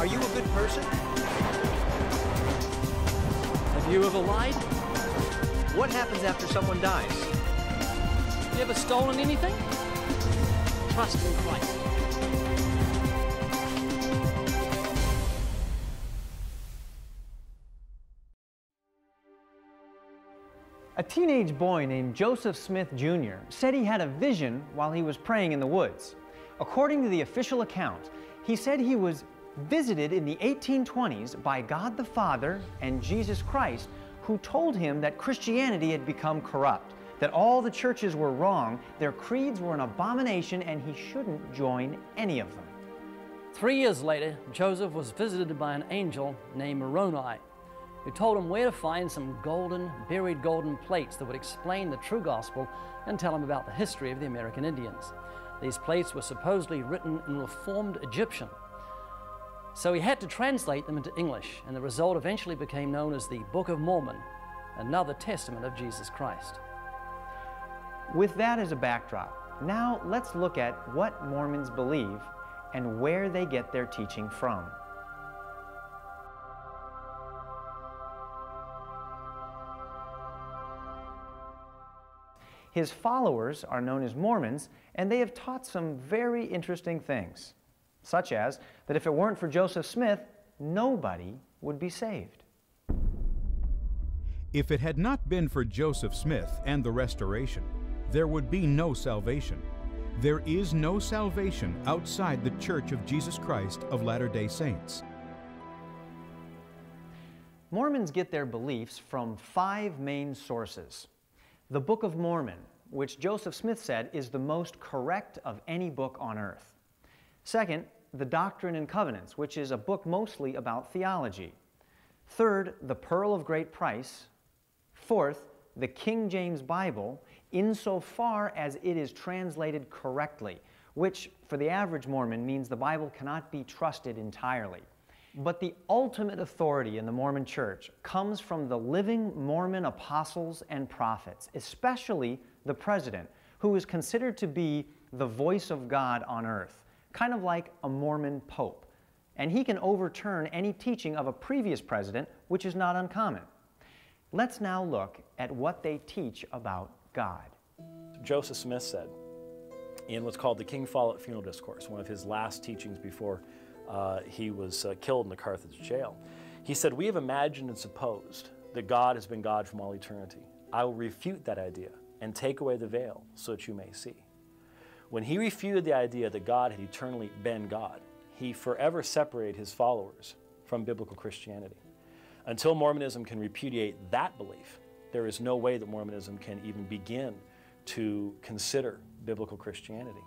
Are you a good person? Have you ever lied? What happens after someone dies? You ever stolen anything? Trust in Christ. A teenage boy named Joseph Smith Jr. said he had a vision while he was praying in the woods. According to the official account, he said he was visited in the 1820s by God the Father and Jesus Christ, who told him that Christianity had become corrupt, that all the churches were wrong, their creeds were an abomination, and he shouldn't join any of them. 3 years later, Joseph was visited by an angel named Moroni, who told him where to find some buried golden plates that would explain the true gospel and tell him about the history of the American Indians. These plates were supposedly written in Reformed Egyptian, so he had to translate them into English, and the result eventually became known as the Book of Mormon, another testament of Jesus Christ. With that as a backdrop, now let's look at what Mormons believe and where they get their teaching from. His followers are known as Mormons, and they have taught some very interesting things, such as that if it weren't for Joseph Smith, nobody would be saved. If it had not been for Joseph Smith and the Restoration, there would be no salvation. There is no salvation outside the Church of Jesus Christ of Latter-day Saints. Mormons get their beliefs from 5 main sources. The Book of Mormon, which Joseph Smith said is the most correct of any book on earth. Second, the Doctrine and Covenants, which is a book mostly about theology. Third, the Pearl of Great Price. Fourth, the King James Bible, insofar as it is translated correctly, which for the average Mormon means the Bible cannot be trusted entirely. But the ultimate authority in the Mormon Church comes from the living Mormon apostles and prophets, especially the president, who is considered to be the voice of God on earth, kind of like a Mormon pope. And he can overturn any teaching of a previous president, which is not uncommon. Let's now look at what they teach about God. Joseph Smith said, in what's called the King Follett Funeral Discourse, one of his last teachings before he was killed in the Carthage jail. He said, "We have imagined and supposed that God has been God from all eternity. I will refute that idea and take away the veil so that you may see." When he refuted the idea that God had eternally been God, he forever separated his followers from biblical Christianity. Until Mormonism can repudiate that belief, there is no way that Mormonism can even begin to consider biblical Christianity.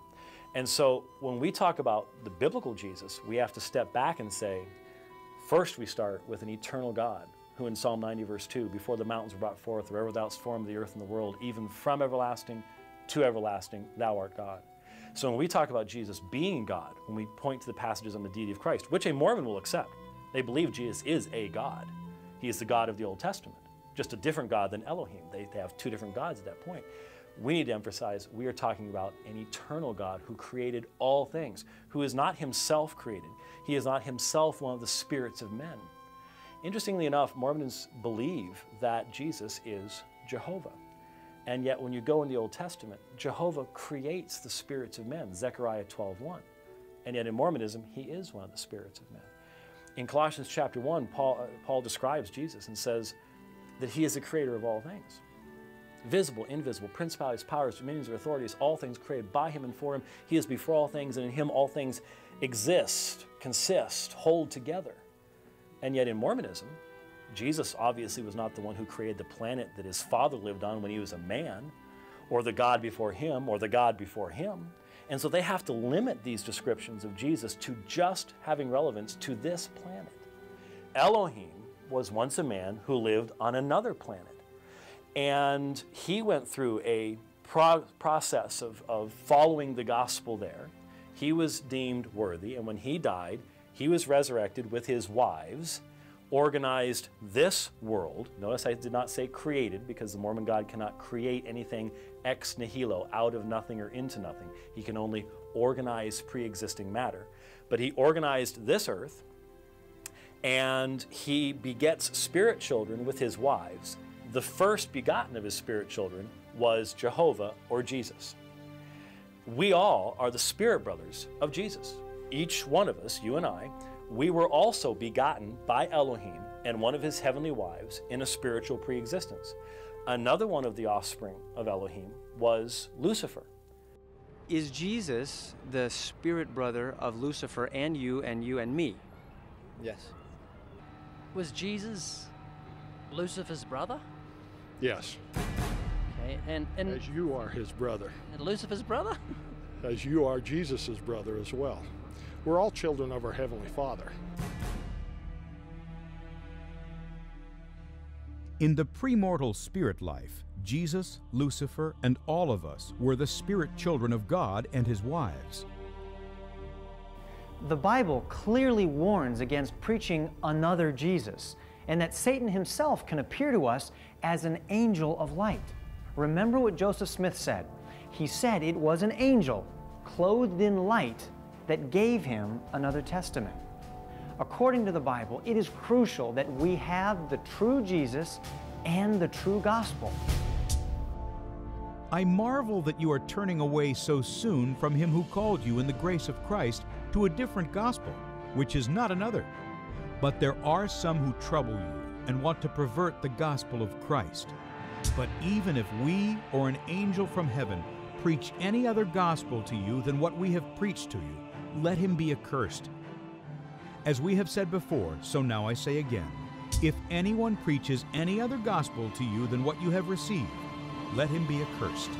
And so when we talk about the biblical Jesus, we have to step back and say, first we start with an eternal God, who in Psalm 90 verse 2, before the mountains were brought forth, or ever thou hast formed the earth and the world, even from everlasting to everlasting, thou art God. So when we talk about Jesus being God, when we point to the passages on the deity of Christ, which a Mormon will accept, they believe Jesus is a God. He is the God of the Old Testament, just a different God than Elohim. They have 2 different gods at that point. We need to emphasize we are talking about an eternal God who created all things, who is not himself created. He is not himself one of the spirits of men. Interestingly enough, Mormons believe that Jesus is Jehovah. And yet when you go in the Old Testament, Jehovah creates the spirits of men, Zechariah 12:1. And yet in Mormonism, he is one of the spirits of men. In Colossians chapter 1, Paul describes Jesus and says that he is the creator of all things. Visible, invisible, principalities, powers, dominions, or authorities, all things created by him and for him. He is before all things, and in him all things exist, consist, hold together. And yet in Mormonism, Jesus obviously was not the one who created the planet that his father lived on when he was a man, or the God before him, or the God before him. And so they have to limit these descriptions of Jesus to just having relevance to this planet. Elohim was once a man who lived on another planet. And he went through a process of following the gospel there. He was deemed worthy, and when he died, he was resurrected with his wives, organized this world. Notice I did not say created, because the Mormon God cannot create anything ex nihilo, out of nothing or into nothing. He can only organize pre-existing matter. But he organized this earth, and he begets spirit children with his wives. The first begotten of his spirit children was Jehovah or Jesus. We all are the spirit brothers of Jesus. Each one of us, you and I, we were also begotten by Elohim and one of his heavenly wives in a spiritual preexistence. Another one of the offspring of Elohim was Lucifer. Is Jesus the spirit brother of Lucifer and you and me? Yes. Was Jesus Lucifer's brother? Yes. Okay, and as you are his brother. And Lucifer's brother? As you are Jesus's brother as well. We're all children of our Heavenly Father. In the premortal spirit life, Jesus, Lucifer, and all of us were the spirit children of God and his wives. The Bible clearly warns against preaching another Jesus, and that Satan himself can appear to us as an angel of light. Remember what Joseph Smith said. He said it was an angel clothed in light that gave him another testament. According to the Bible, it is crucial that we have the true Jesus and the true gospel. I marvel that you are turning away so soon from him who called you in the grace of Christ to a different gospel, which is not another. But there are some who trouble you and want to pervert the gospel of Christ. But even if we or an angel from heaven preach any other gospel to you than what we have preached to you, let him be accursed. As we have said before, so now I say again, if anyone preaches any other gospel to you than what you have received, let him be accursed.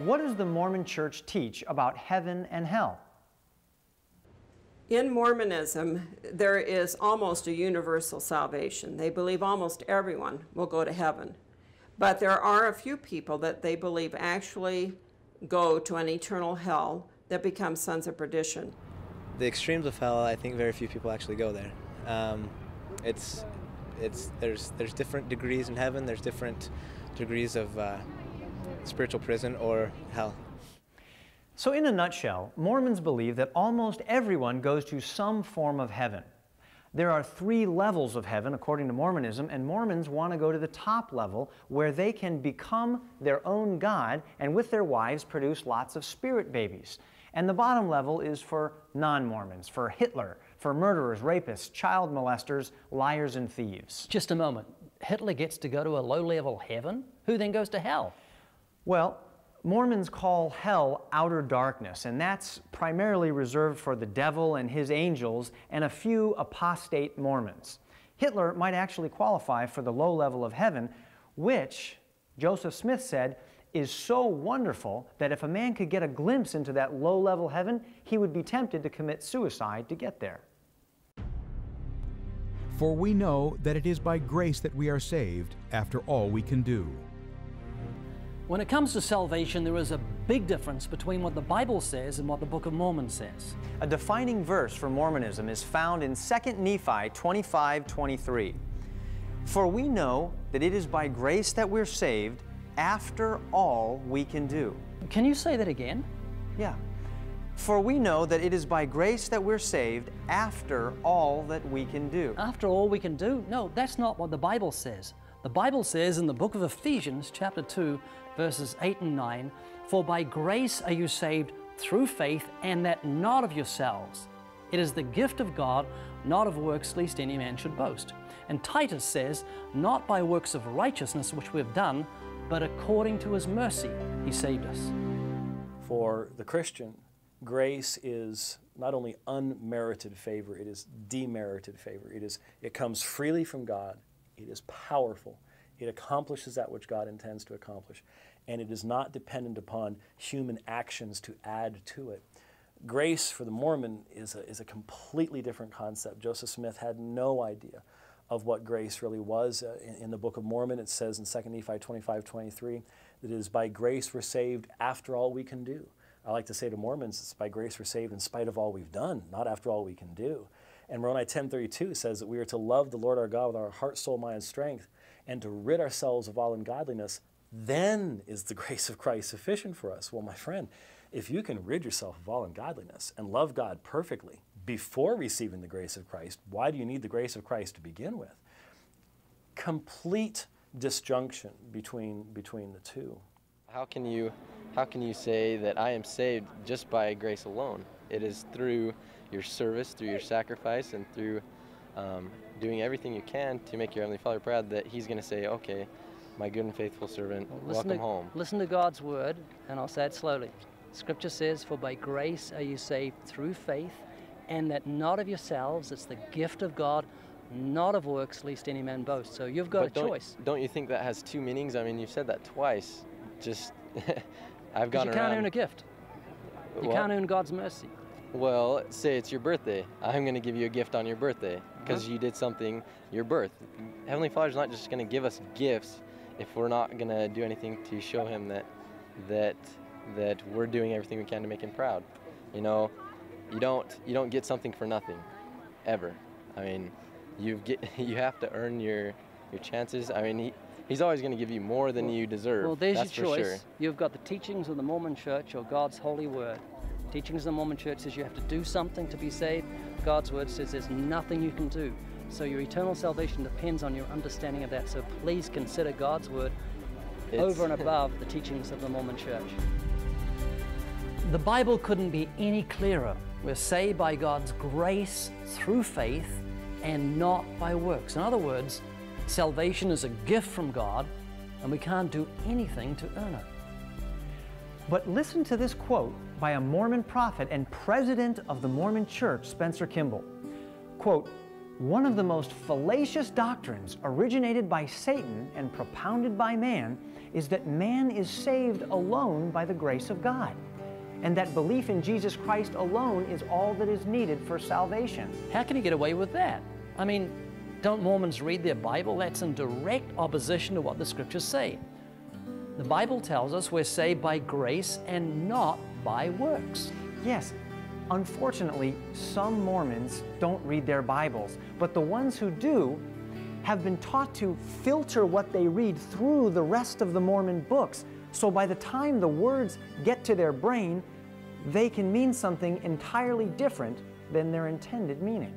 What does the Mormon Church teach about heaven and hell? In Mormonism, there is almost a universal salvation. They believe almost everyone will go to heaven. But there are a few people that they believe actually go to an eternal hell that become sons of perdition. The extremes of hell, I think very few people actually go there. There's different degrees in heaven. There's different degrees of spiritual prison or hell. So in a nutshell, Mormons believe that almost everyone goes to some form of heaven. There are three levels of heaven, according to Mormonism, and Mormons want to go to the top level where they can become their own God and with their wives produce lots of spirit babies. And the bottom level is for non-Mormons, for Hitler, for murderers, rapists, child molesters, liars, and thieves. Just a moment. Hitler gets to go to a low-level heaven? Who then goes to hell? Well, Mormons call hell outer darkness, and that's primarily reserved for the devil and his angels and a few apostate Mormons. Hitler might actually qualify for the low level of heaven, which Joseph Smith said is so wonderful that if a man could get a glimpse into that low level heaven, he would be tempted to commit suicide to get there. For we know that it is by grace that we are saved after all we can do. When it comes to salvation, there is a big difference between what the Bible says and what the Book of Mormon says. A defining verse for Mormonism is found in 2 Nephi 25:23. For we know that it is by grace that we're saved after all we can do. Can you say that again? Yeah. For we know that it is by grace that we're saved after all that we can do. After all we can do? No, that's not what the Bible says. The Bible says in the book of Ephesians, chapter 2, verses 8 and 9, for by grace are you saved through faith, and that not of yourselves. It is the gift of God, not of works, lest any man should boast. And Titus says, not by works of righteousness which we have done, but according to his mercy he saved us. For the Christian, grace is not only unmerited favor, it is demerited favor. It comes freely from God. It is powerful. It accomplishes that which God intends to accomplish. And it is not dependent upon human actions to add to it. Grace for the Mormon is a completely different concept. Joseph Smith had no idea of what grace really was. In the Book of Mormon, it says in 2 Nephi 25:23 that it is by grace we're saved after all we can do. I like to say to Mormons, it's by grace we're saved in spite of all we've done, not after all we can do. And Moroni 10:32 says that we are to love the Lord our God with our heart, soul, mind, and strength, and to rid ourselves of all ungodliness Then is the grace of Christ sufficient for us? Well, my friend, if you can rid yourself of all ungodliness and love God perfectly before receiving the grace of Christ, why do you need the grace of Christ to begin with? Complete disjunction between the two. How can you say that I am saved just by grace alone? It is through your service, through your sacrifice, and through doing everything you can to make your Heavenly Father proud that He's going to say, okay, my good and faithful servant, welcome home. Listen to God's word, and I'll say it slowly. Scripture says, for by grace are you saved through faith, and that not of yourselves, it's the gift of God, not of works, lest any man boast. So you've got a choice. Don't you think that has two meanings? I mean, you've said that twice. Just, I've gone around. You can't earn a gift. You can't earn God's mercy. Well, say it's your birthday. I'm going to give you a gift on your birthday because you did something, your birth. Heavenly Father's not just going to give us gifts if we're not going to do anything to show Him that we're doing everything we can to make Him proud. You know, you don't get something for nothing, ever. I mean, you have to earn your chances. I mean, He's always going to give you more than you deserve. Well, there's your choice. Sure. You've got the teachings of the Mormon Church or God's holy word. Teachings of the Mormon Church says you have to do something to be saved. God's word says there's nothing you can do. So your eternal salvation depends on your understanding of that. So please consider God's word over and above the teachings of the Mormon Church. The Bible couldn't be any clearer. We're saved by God's grace through faith and not by works. In other words, salvation is a gift from God, and we can't do anything to earn it. But listen to this quote by a Mormon prophet and president of the Mormon Church, Spencer Kimball. Quote, "One of the most fallacious doctrines originated by Satan and propounded by man is that man is saved alone by the grace of God, and that belief in Jesus Christ alone is all that is needed for salvation." How can he get away with that? I mean, don't Mormons read their Bible? That's in direct opposition to what the Scriptures say. The Bible tells us we're saved by grace and not by works. Yes, unfortunately, some Mormons don't read their Bibles, but the ones who do have been taught to filter what they read through the rest of the Mormon books, so by the time the words get to their brain, they can mean something entirely different than their intended meaning.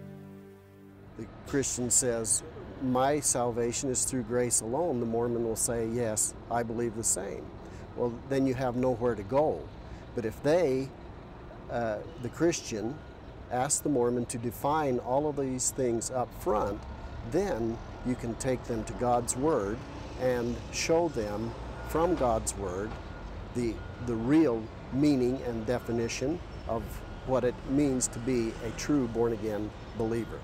The Christian says, my salvation is through grace alone. The Mormon will say, yes, I believe the same. Well, then you have nowhere to go. But if they, the Christian, ask the Mormon to define all of these things up front, then you can take them to God's Word and show them from God's Word the real meaning and definition of what it means to be a true born-again believer.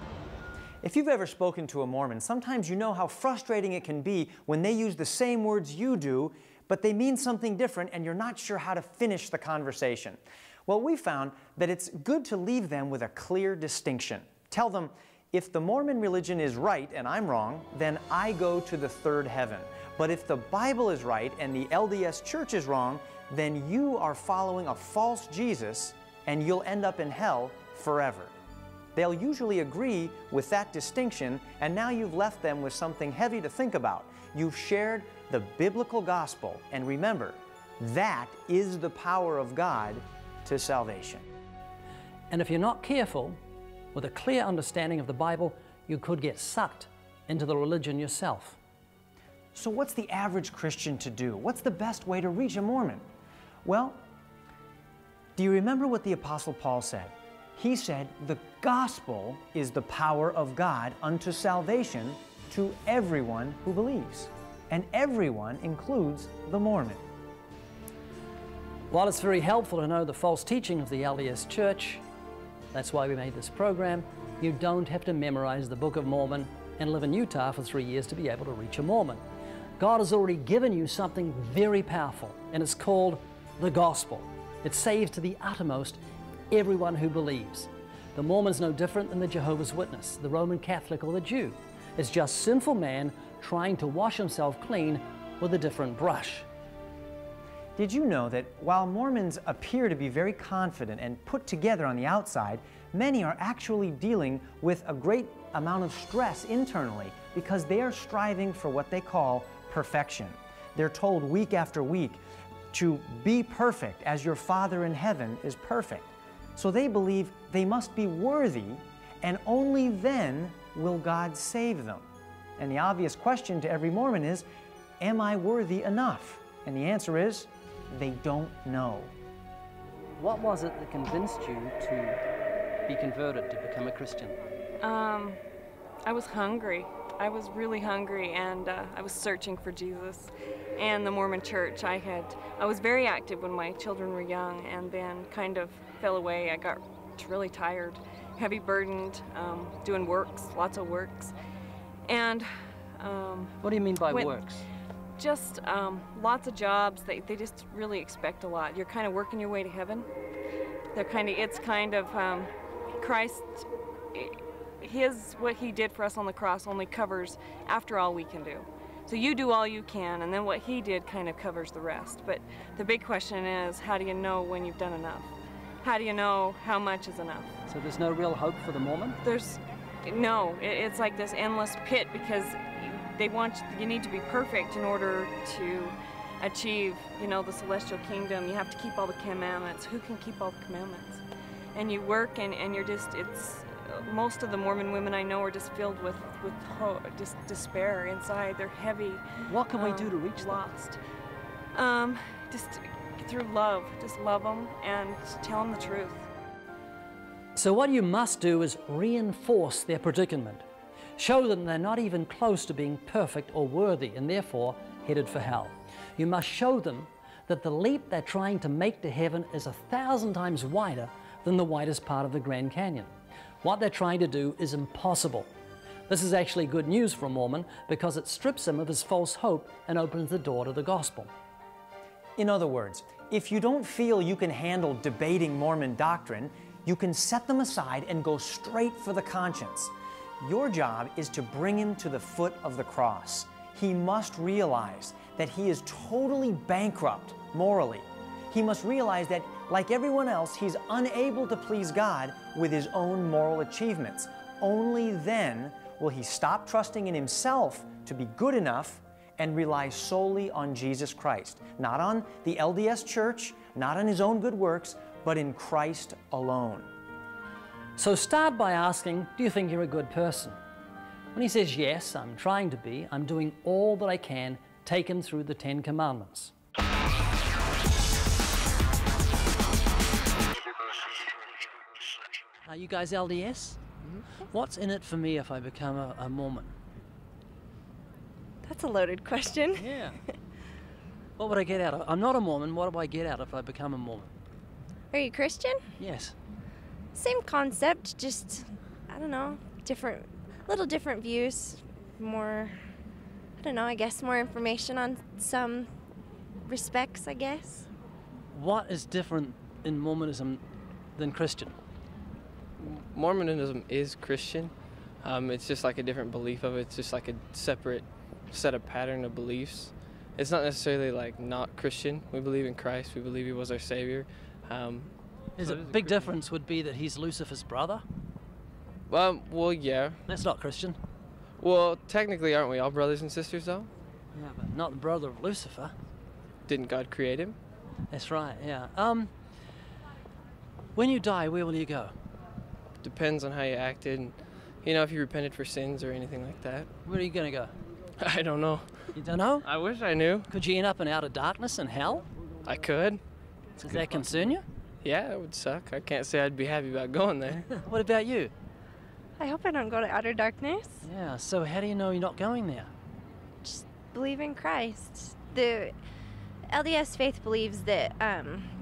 If you've ever spoken to a Mormon, sometimes you know how frustrating it can be when they use the same words you do, but they mean something different and you're not sure how to finish the conversation. Well, we found that it's good to leave them with a clear distinction. Tell them, if the Mormon religion is right and I'm wrong, then I go to the third heaven. But if the Bible is right and the LDS Church is wrong, then you are following a false Jesus and you'll end up in hell forever. They'll usually agree with that distinction, and now you've left them with something heavy to think about. You've shared the biblical gospel, and remember, that is the power of God to salvation. And if you're not careful, with a clear understanding of the Bible, you could get sucked into the religion yourself. So what's the average Christian to do? What's the best way to reach a Mormon? Well, do you remember what the Apostle Paul said? He said, the gospel is the power of God unto salvation to everyone who believes. And everyone includes the Mormon. While it's very helpful to know the false teaching of the LDS Church, that's why we made this program, you don't have to memorize the Book of Mormon and live in Utah for 3 years to be able to reach a Mormon. God has already given you something very powerful, and it's called the gospel. It saves to the uttermost everyone who believes. The Mormon's no different than the Jehovah's Witness, the Roman Catholic, or the Jew. It's just sinful man trying to wash himself clean with a different brush. Did you know that while Mormons appear to be very confident and put together on the outside, many are actually dealing with a great amount of stress internally because they are striving for what they call perfection. They're told week after week to be perfect as your Father in heaven is perfect. So they believe they must be worthy, and only then will God save them. And the obvious question to every Mormon is, am I worthy enough? And the answer is, they don't know. What was it that convinced you to be converted, to become a Christian? I was hungry. I was really hungry, and I was searching for Jesus and the Mormon Church. I was very active when my children were young, and then kind of fell away. I got really tired, heavy burdened, doing works, lots of works. And what do you mean by works? Just lots of jobs. They just really expect a lot. You're kind of working your way to heaven. It's kind of Christ, what he did for us on the cross only covers after all we can do. So you do all you can, and then what he did kind of covers the rest. But the big question is, how do you know when you've done enough? How do you know how much is enough? So there's no real hope for the Mormon? No, it's like this endless pit, because you need to be perfect in order to achieve, the celestial kingdom. You have to keep all the commandments. Who can keep all the commandments? And you work, and you're just, most of the Mormon women I know are just filled with hope, just despair inside. They're heavy. What can we do to reach lost? Just through love. Just love them and tell them the truth. So what you must do is reinforce their predicament. Show them they're not even close to being perfect or worthy, and therefore headed for hell. You must show them that the leap they're trying to make to heaven is 1,000 times wider than the widest part of the Grand Canyon. What they're trying to do is impossible. This is actually good news for a Mormon, because it strips him of his false hope and opens the door to the gospel. In other words, if you don't feel you can handle debating Mormon doctrine, you can set them aside and go straight for the conscience. Your job is to bring him to the foot of the cross. He must realize that he is totally bankrupt morally. He must realize that, like everyone else, he's unable to please God with his own moral achievements. Only then will he stop trusting in himself to be good enough and rely solely on Jesus Christ. Not on the LDS Church, not on his own good works, but in Christ alone. So start by asking, do you think you're a good person? When he says, yes, I'm trying to be, I'm doing all that I can, take him through the 10 Commandments. Are you guys LDS? What's in it for me if I become a Mormon? That's a loaded question. Yeah. What would I get out of it? I'm not a Mormon. What do I get out if I become a Mormon? Are you Christian? Yes. Same concept, just, I don't know, little different views, more, I don't know, I guess more information on some respects, I guess. What is different in Mormonism than Christian? Mormonism is Christian. It's just like a different belief of it. It's just like a separate set of pattern of beliefs. It's not necessarily like not Christian. We believe in Christ. We believe he was our Savior. A big difference would be that he's Lucifer's brother? Well, yeah. That's not Christian. Well, technically, aren't we all brothers and sisters, though? Yeah, but not the brother of Lucifer. Didn't God create him? That's right, yeah. When you die, where will you go? Depends on how you acted, and, if you repented for sins or anything like that. Where are you going to go? I don't know. You don't know? I wish I knew. Could you end up in outer darkness and hell? I could. Does that concern you? Yeah, it would suck. I can't say I'd be happy about going there. What about you? I hope I don't go to outer darkness. Yeah, so how do you know you're not going there? Just believe in Christ. The LDS faith believes that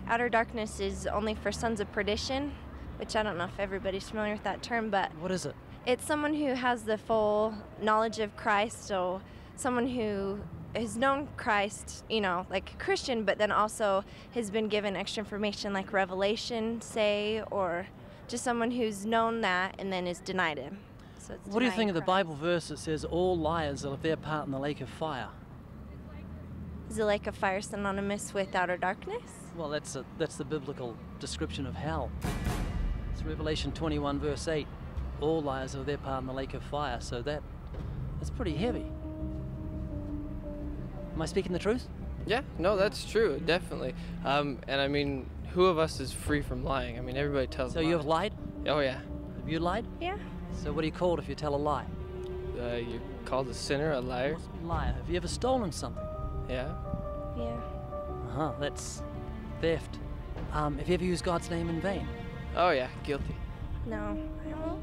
outer darkness is only for sons of perdition, which I don't know if everybody's familiar with that term, but... What is it? It's someone who has the full knowledge of Christ, so someone who has known Christ, like a Christian, but then also has been given extra information like Revelation, say, or just someone who's known that and then is denied him. So it's what do you think Christ. Of the Bible verse that says all liars will have their part in the lake of fire? Is the lake of fire synonymous with outer darkness? Well, that's the biblical description of hell. It's Revelation 21 verse 8. All liars will have their part in the lake of fire, so that's pretty heavy. Am I speaking the truth? Yeah, no, that's true, definitely. And I mean, who of us is free from lying? I mean, everybody tells lies. So you have lied? Oh, yeah. Have you lied? Yeah. So what are you called if you tell a lie? You're called a sinner, a liar. Liar. Have you ever stolen something? Yeah. Yeah. Uh-huh, that's theft. Have you ever used God's name in vain? Oh, yeah, guilty. No, I don't.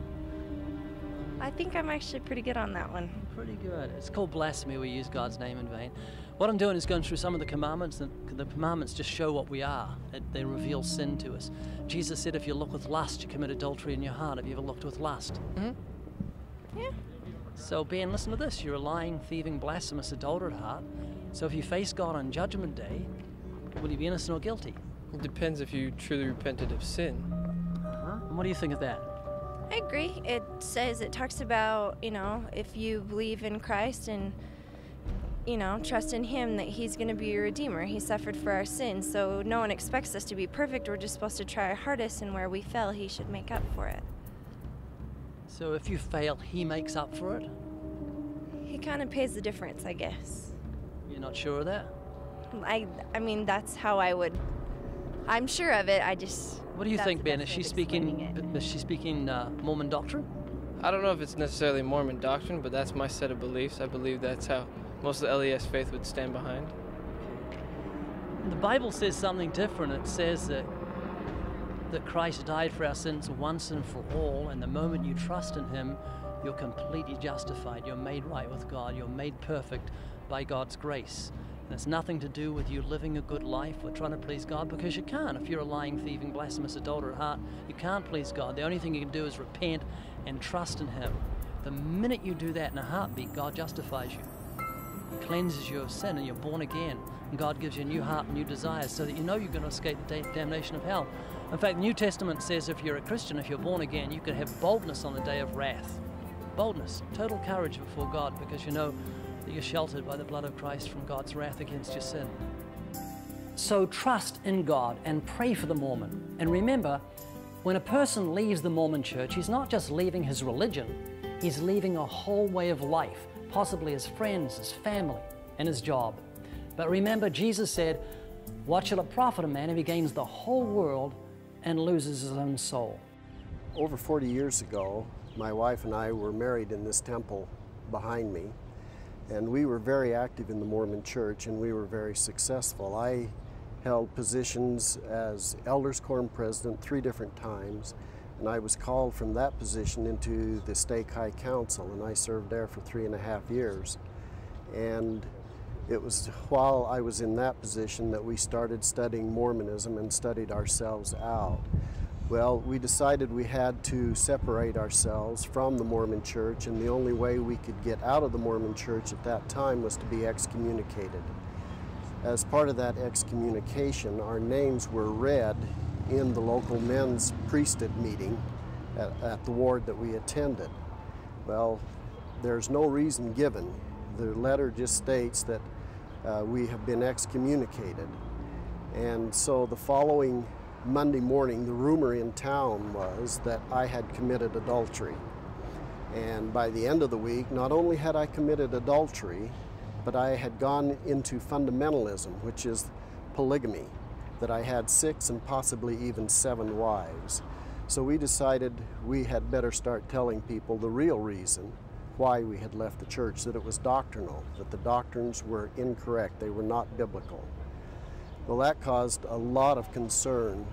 I think I'm actually pretty good on that one. Pretty good. It's called blasphemy. We use God's name in vain. What I'm doing is going through some of the commandments, and the commandments just show what we are. They reveal sin to us. Jesus said, if you look with lust, you commit adultery in your heart. Have you ever looked with lust? Mm-hmm. Yeah. So, Ben, listen to this. You're a lying, thieving, blasphemous, adulterate heart. So if you face God on Judgment Day, will you be innocent or guilty? It depends if you truly repented of sin. Uh-huh. And what do you think of that? I agree. It talks about, you know, if you believe in Christ and, you know, trust in Him, that He's going to be your Redeemer. He suffered for our sins, so no one expects us to be perfect. We're just supposed to try our hardest, and where we fail, He should make up for it. So if you fail, He makes up for it? He kind of pays the difference, I guess. You're not sure of that? I mean, that's how I would... I'm sure of it, I just... What do you think, Ben? Is she speaking Mormon doctrine? I don't know if it's necessarily Mormon doctrine, but that's my set of beliefs. I believe that's how most of the LDS faith would stand behind. The Bible says something different. It says that Christ died for our sins once and for all, and the moment you trust in Him, you're completely justified. You're made right with God. You're made perfect by God's grace. And it's nothing to do with you living a good life or trying to please God, because you can't. If you're a lying, thieving, blasphemous, adulterer at heart, you can't please God. The only thing you can do is repent and trust in Him. The minute you do that in a heartbeat, God justifies you. He cleanses you of sin and you're born again. And God gives you a new heart and new desires so that you know you're going to escape the damnation of hell. In fact, the New Testament says if you're a Christian, if you're born again, you can have boldness on the day of wrath. Boldness, total courage before God, because you know that you're sheltered by the blood of Christ from God's wrath against your sin. So trust in God and pray for the Mormon. And remember, when a person leaves the Mormon Church, he's not just leaving his religion, he's leaving a whole way of life, possibly his friends, his family, and his job. But remember, Jesus said, what shall it profit a man if he gains the whole world and loses his own soul? Over 40 years ago, my wife and I were married in this temple behind me. And we were very active in the Mormon Church, and we were very successful. I held positions as Elders Quorum President 3 different times, and I was called from that position into the Stake High Council, and I served there for 3.5 years. And it was while I was in that position that we started studying Mormonism and studied ourselves out. Well, we decided we had to separate ourselves from the Mormon Church, and the only way we could get out of the Mormon Church at that time was to be excommunicated. As part of that excommunication, our names were read in the local men's priesthood meeting at the ward that we attended. Well, there's no reason given. The letter just states that we have been excommunicated. And so the following Monday morning, the rumor in town was that I had committed adultery. And by the end of the week, not only had I committed adultery, but I had gone into fundamentalism, which is polygamy, that I had 6 and possibly even 7 wives. So we decided we had better start telling people the real reason why we had left the church, that it was doctrinal, that the doctrines were incorrect, they were not biblical. Well, that caused a lot of concern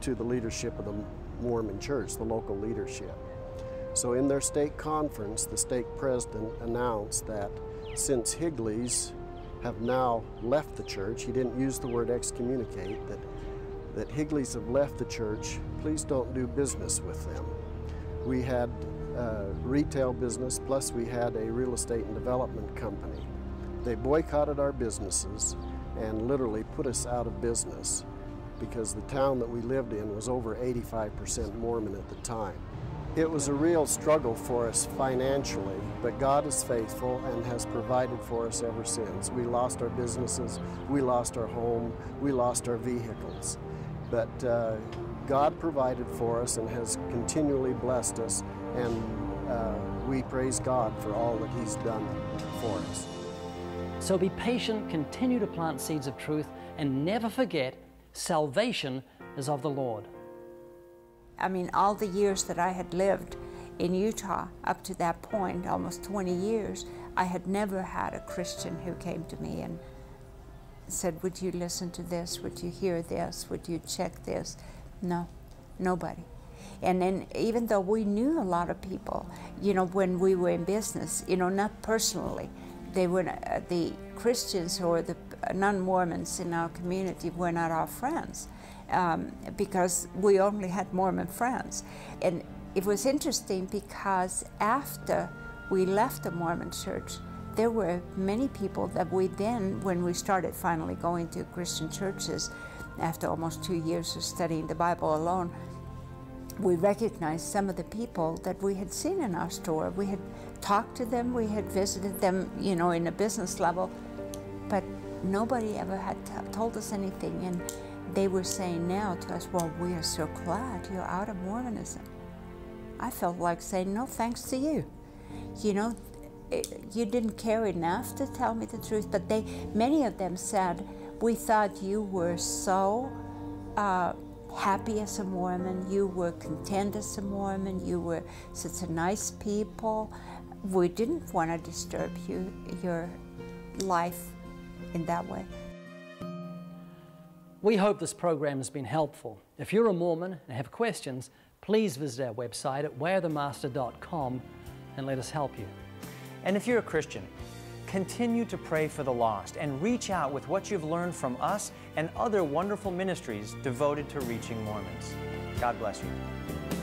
to the leadership of the Mormon Church, the local leadership. So in their state conference, the stake president announced that since Higley's have now left the church, he didn't use the word excommunicate, that Higley's have left the church, please don't do business with them. We had a retail business, plus we had a real estate and development company. They boycotted our businesses and literally put us out of business because the town that we lived in was over 85% Mormon at the time. It was a real struggle for us financially, but God is faithful and has provided for us ever since. We lost our businesses, we lost our home, we lost our vehicles, but God provided for us and has continually blessed us, and we praise God for all that He's done for us. So be patient, continue to plant seeds of truth, and never forget, salvation is of the Lord. I mean, all the years that I had lived in Utah up to that point, almost 20 years, I had never had a Christian who came to me and said, would you listen to this? Would you hear this? Would you check this? No, nobody. And then even though we knew a lot of people, you know, when we were in business, you know, not personally, they were the Christians or the non-Mormons in our community were not our friends because we only had Mormon friends. And it was interesting because after we left the Mormon church, there were many people that we then, when we started finally going to Christian churches, after almost 2 years of studying the Bible alone, we recognized some of the people that we had seen in our store. We had talked to them, we had visited them, you know, in a business level, but nobody ever had told us anything. And they were saying now to us, well, we are so glad you're out of Mormonism. I felt like saying, no, thanks to you. You know, you didn't care enough to tell me the truth, but they, many of them said, we thought you were so happy as a Mormon, you were content as a Mormon, you were such a nice people. We didn't want to disturb you, your life in that way. We hope this program has been helpful. If you're a Mormon and have questions, please visit our website at WayOfTheMaster.com and let us help you. And if you're a Christian, continue to pray for the lost and reach out with what you've learned from us and other wonderful ministries devoted to reaching Mormons. God bless you.